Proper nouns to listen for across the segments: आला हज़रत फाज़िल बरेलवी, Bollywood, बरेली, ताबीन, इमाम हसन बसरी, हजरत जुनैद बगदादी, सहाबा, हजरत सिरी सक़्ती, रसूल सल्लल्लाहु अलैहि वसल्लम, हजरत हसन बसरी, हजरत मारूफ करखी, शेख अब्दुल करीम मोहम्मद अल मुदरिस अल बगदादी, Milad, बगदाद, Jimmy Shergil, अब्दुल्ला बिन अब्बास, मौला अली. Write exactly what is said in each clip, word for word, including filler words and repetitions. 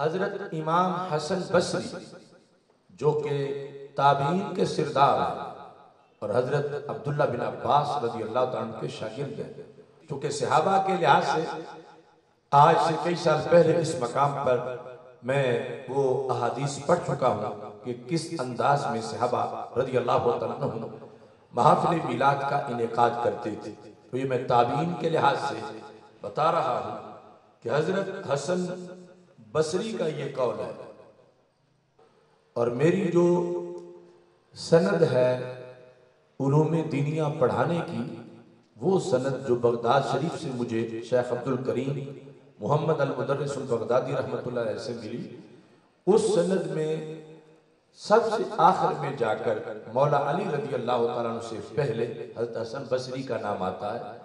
हजरत इमाम हसन बसरी जो के ताबीन के सिरदार और हजरत अब्दुल्ला बिन अब्बास रजी अल्लाह तआला के शागिर्द हैं, चूँकि सहाबा के लिहाज से आज से कई साल पहले इस मकाम पर मैं वो अहादीस पढ़ चुका हूँ कि किस अंदाज में सहाबा रजी अल्लाह तआला महफिल मिलाद का इनेकाद करते थे। तो ये मैं ताबीन के लिहाज से बता रहा हूँ कि हजरत हसन बसरी का ये कौल है और मेरी जो सनद है उलूमे दीनिया पढ़ाने की, वो सनद जो बगदाद शरीफ से मुझे शेख अब्दुल करीम मोहम्मद अल मुदरिस अल बगदादी रहमतुल्लाह अलैह से मिली, उस सनद में सबसे आखिर में जाकर मौला अली रजी अल्लाह तआला अन्हु से पहले हजरत हसन बसरी का नाम आता है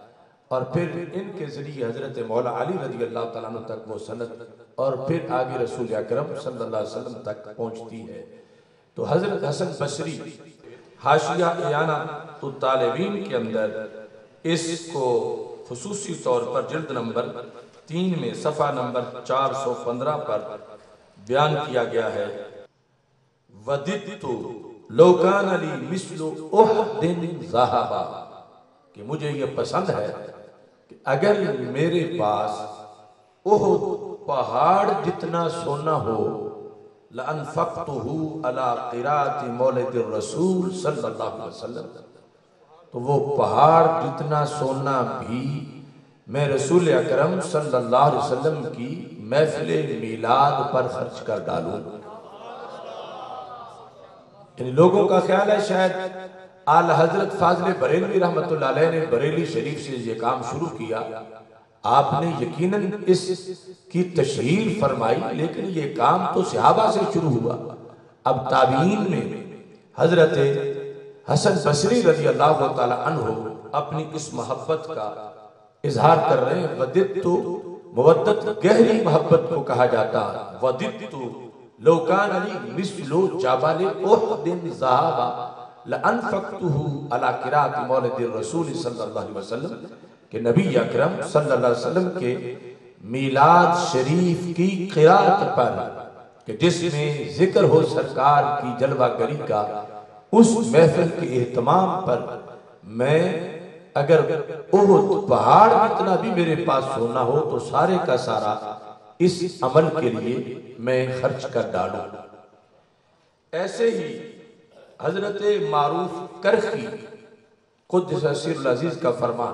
और फिर इनके जरिए हजरत मौला अली रजी अल्लाह तआला अन्हु तक वो सनद और फिर आगे रसूल अकरम सल्लल्लाहु अलैहि वसल्लम तक पहुँचती है। तो हजरत हसन बसरी हाशिया याना तो तालिबीन के अंदर इसको खुसूसी तौर पर जिल्द नंबर तीन में सफ़ा नंबर चार सौ पंद्रह पर बयान किया गया है। वदित्तु लौकान अली मिस्लु उहदिन ज़हबा, कि मुझे ये पसंद है कि अगर मेरे पास उहद पहाड़ जितना सोना हो लअनफ़क़्तुहु अला क़िराअति मौलिदिर रसूल सल्लल्लाहु अलैहि वसल्लम, तो वो पहाड़ जितना सोना भी मैं रसूल अकरम सल्लल्लाहु अलैहि वसल्लम की महफ़िल मिलाद पर खर्च कर डालूं। इन लोगों का ख्याल है शायद आला हज़रत फाज़िल बरेलवी रहमतुल्लाह अलैह ने बरेली शरीफ से ये काम शुरू किया, आपने यकीनन इस की तशहीर फरमाई, लेकिन ये काम तो सहाबा से शुरू हुआ। अब ताबीन में हजरत हसन बसरी रजी अल्लाह तआला अन्हु अपनी इस मोहब्बत का इजहार कर रहे हैं। वदित्तु मुवद्दत गहरी मोहब्बत को कहा जाता है। वदित्तु लौकान अली मिस्लु जाबाल उहदिन ज़हबा लअनफ़क़्तुहु अला क़िराअति मौलिदिर रसूल सल्लल्लाहु अलैहि वसल्लम, कि नबी अकरम सल्लल्लाहु अलैहि वसल्लम के मिलाद शरीफ की क़िराअत पर कि जिसमें जिक्र हो सरकार की जलवागरी का, उस महफिल के एहतमाम पर मैं अगर उहुद पहाड़ जितना भी मेरे पास सोना हो तो सारे का सारा इस अमल के लिए मैं खर्च कर डालूं। ऐसे ही हजरत मारूफ करखी क़ुद्दस सिर अज़ीज़ का फरमान,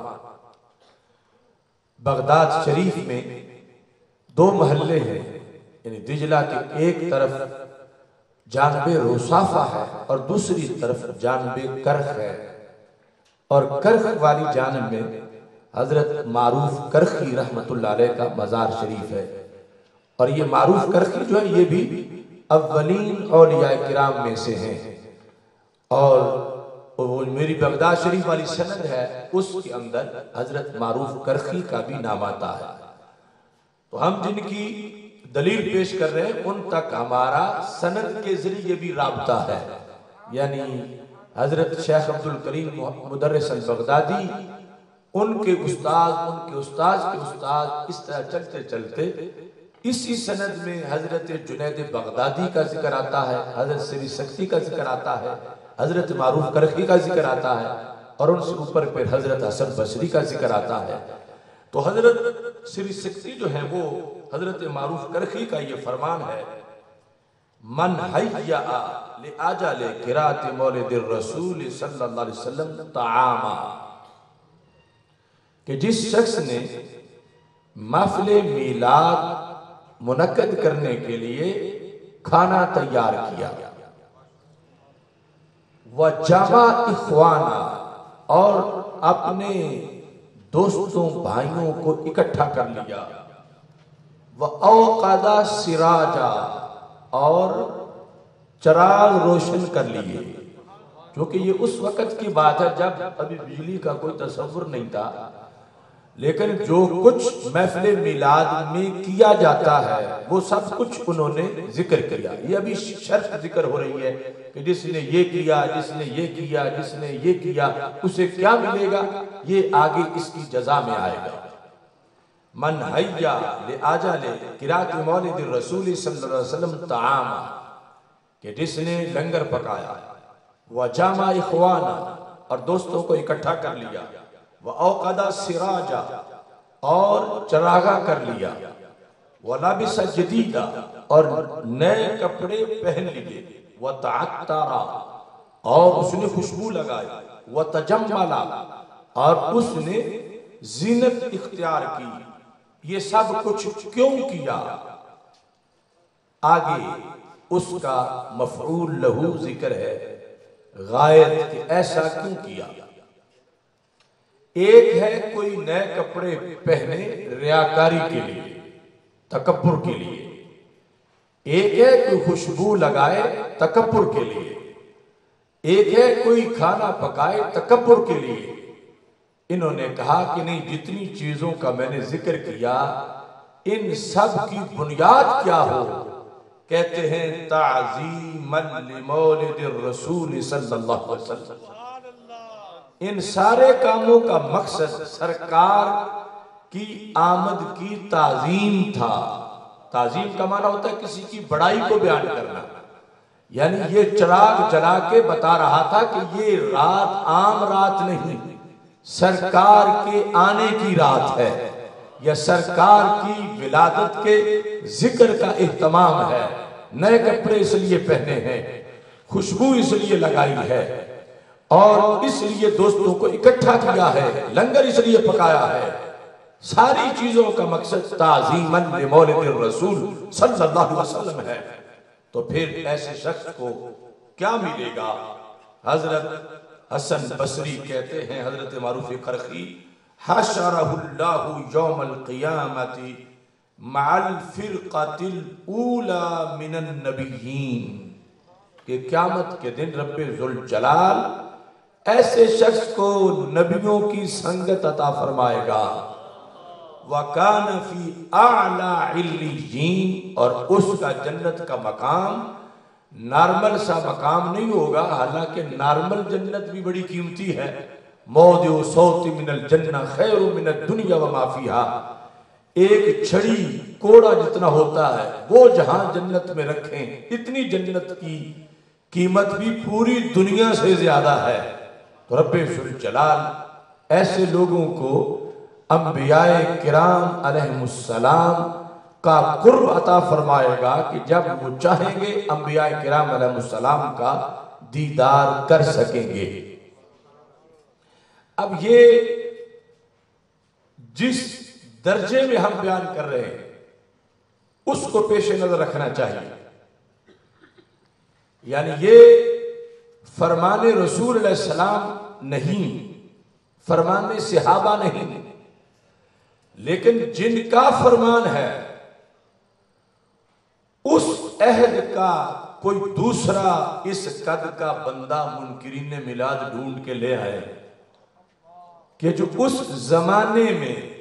बगदाद शरीफ में दो महल्ले हैं, यानी दिजला के एक तरफ जानबे रोसाफा है और दूसरी तरफ जानबे करख है, और करख वाली जानब में हजरत मारूफ करखी रहमतुल्लाह अलैह का मज़ार शरीफ है। और ये मारूफ करखी जो है ये भी अव्वलीन औलिया किराम में से हैं और वो मेरी बगदाद शरीफ वाली सनद है, उसके अंदर हजरत मारूफ करखी का भी नाम आता है। तो हम जिनकी दलील पेश कर रहे हैं उन तक हमारा सनद के जरिए भी राबता है, यानी हजरत Sheikh Abdul Karim Mudarris al Baghdadi, उनके उस्ताद, उनके उस्ताद के उस्ताद, इस तरह चलते चलते इसी सनद में हजरत जुनैद बगदादी का जिक्र आता है, हजरत सिरी सक़्ती का जिक्र आता है, हजरत मारूफ करखी का जिक्र आता है और उनसे ऊपर फिर हजरत हसन बसरी का जिक्र आता है। तो हजरत सिरी सक़्ती जो है वो हजरत मारूफ करखी का ये फरमान है, मन हय्या ले आजा ले क़िराअत मौलिदिर रसूल सल्लल्लाहु अलैहि वसल्लम ताआमा, कि जिस शख्स ने महफिल मिलाद मुनक्कद करने के लिए खाना तैयार किया व जमा इखवाना और अपने दोस्तों भाइयों को इकट्ठा कर लिया व औक़दा सिराजा और चिराग रोशन कर लिए, क्योंकि ये उस वक़्त की बात है जब अभी बिजली का कोई तस्वुर नहीं था, लेकिन जो कुछ महफिल मिलाद में किया जाता है वो सब कुछ उन्होंने जिक्र किया। ये अभी शर्त जिक्र हो रही है कि जिसने ये किया, जिसने ये किया, जिसने ये किया उसे क्या मिलेगा, ये आगे इसकी जजा में आएगा। मन हैया ले आजा ले किरात मौलिद रसूल सल्लल्लाहु अलैहि वसल्लम ताम, कि जिसने लंगर पकाया, व जामा इखवाना और दोस्तों को इकट्ठा कर लिया, व औकदा सिराजा और चरागा कर लिया, व लाबिस जदीदा और नए कपड़े पहन लिए, व तअत्तरा और उसने खुशबू लगाई, व तजम्मला और उसने जीनत इख्तियार की। ये सब कुछ क्यों किया? आगे उसका मफरूल लहू जिक्र है, गायत कि ऐसा क्यों किया। एक है कोई नए कपड़े पहने रियाकारी के लिए, तकब्बुर के लिए। एक है कोई खुशबू लगाए, तकब्बुर के लिए। एक है कोई खाना पकाए, तकब्बुर के लिए। इन्होंने कहा कि नहीं, जितनी चीजों का मैंने जिक्र किया, इन सब की बुनियाद क्या हो? कहते हैं ताज़ीमन लिमौलिदिर्रसूल सल्लल्लाहु अलैहि वसल्लम। इन सारे कामों का मकसद सरकार की आमद की ताज़ीम था। ताज़ीम का माना होता है किसी की बड़ाई को बयान करना। यानी ये चिराग जला के बता रहा था कि ये रात आम रात नहीं, सरकार के आने की रात है, या सरकार की विलादत के जिक्र का इहतमाम है। नए कपड़े इसलिए पहने हैं, खुशबू इसलिए लगाई है, और इसलिए दोस्तों को इकट्ठा किया है, लंगर इसलिए पकाया है। सारी चीजों का मकसद ताज़ीमन लिमौलिदिर रसूल सल्लल्लाहु अलैहि वसल्लम है। तो फिर ऐसे शख्स को क्या मिलेगा? हजरत हसन बसरी कहते हैं, हजरत मारूफ करखी, हशरहुल्लाहु यौमल क़ियामति मअल फ़िरक़तिल ऊला मिनन नबिय्यीन, कि क़यामत के दिन रब्बे ज़ुल जलाल ऐसे शख्स को नबियों की संगत अता फरमाएगा। वकान फ़ी आला इल्लिय्यीन, और उसका जन्नत का मकाम नॉर्मल सा मकाम नहीं होगा, हालांकि नॉर्मल जन्नत भी बड़ी कीमती है। मौदु सौति मिनल जन्ना खैरु मिनद दुनिया व मा फीहा, एक छड़ी कोड़ा जितना होता है वो जहां जन्नत में रखें, इतनी जन्नत की कीमत भी पूरी दुनिया से ज्यादा है। तो रब्बे ज़ुल जलाल ऐसे लोगों को अंबियाए किराम अलैहिमुस्सलाम का कुर्ब अता फरमाएगा कि जब वो चाहेंगे अंबिया किराम अलैहिमुस्सलाम का दीदार कर सकेंगे। अब ये जिस दर्जे में हम बयान कर रहे हैं उसको पेश नजर रखना चाहिए। यानी ये फरमाने रसूल अलैहि सलाम नहीं, फरमाने सहाबा नहीं, लेकिन जिनका फरमान है उस अहद का कोई दूसरा इस कद का बंदा मुनकिरीन ने मिलाद ढूंढ के ले आए कि जो उस जमाने में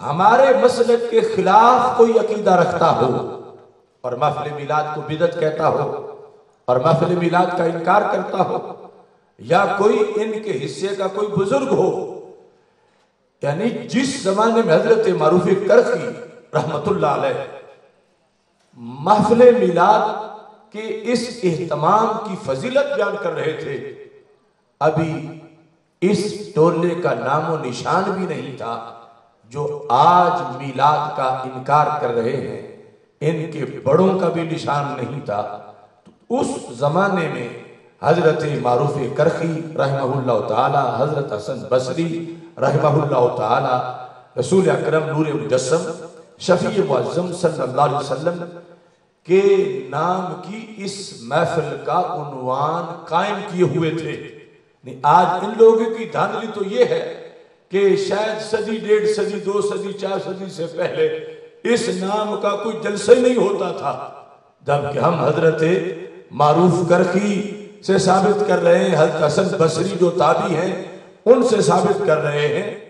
हमारे मसलक के खिलाफ कोई अकीदा रखता हो और महफिल मिलाद को बिदअत कहता हो और महफिल मिलाद का इनकार करता हो, या कोई इनके हिस्से का कोई बुजुर्ग हो। यानी जिस जमाने में हजरत मारूफ करखी रहमतुल्लाह अलैह महफिल मिलाद के इस एहतमाम की फजीलत बयान कर रहे थे, अभी इस टोले का नामो निशान भी नहीं था जो आज मिलाद का इनकार कर रहे हैं, इनके बड़ों का भी निशान नहीं था। तो उस जमाने में हजरत मारूफ करखी रहमहुल्लाह ताला, हजरत हसन बसरी रहमहुल्लाह ताला, रसूल अकरम नूर मुजस्सम शफीए मुअज़्ज़म सल्लल्लाहु अलैहि वसल्लम के नाम की इस महफिल का उन्वान कायम किए हुए थे। आज इन लोगों की धांधली तो ये है कि शायद सदी, डेढ़ सदी, दो सदी, चार सदी से पहले इस नाम का कोई जलसा ही नहीं होता था, जबकि हम हजरत मारूफ करखी से साबित कर रहे हैं, हजरत हसन बसरी जो ताबी हैं उनसे साबित कर रहे हैं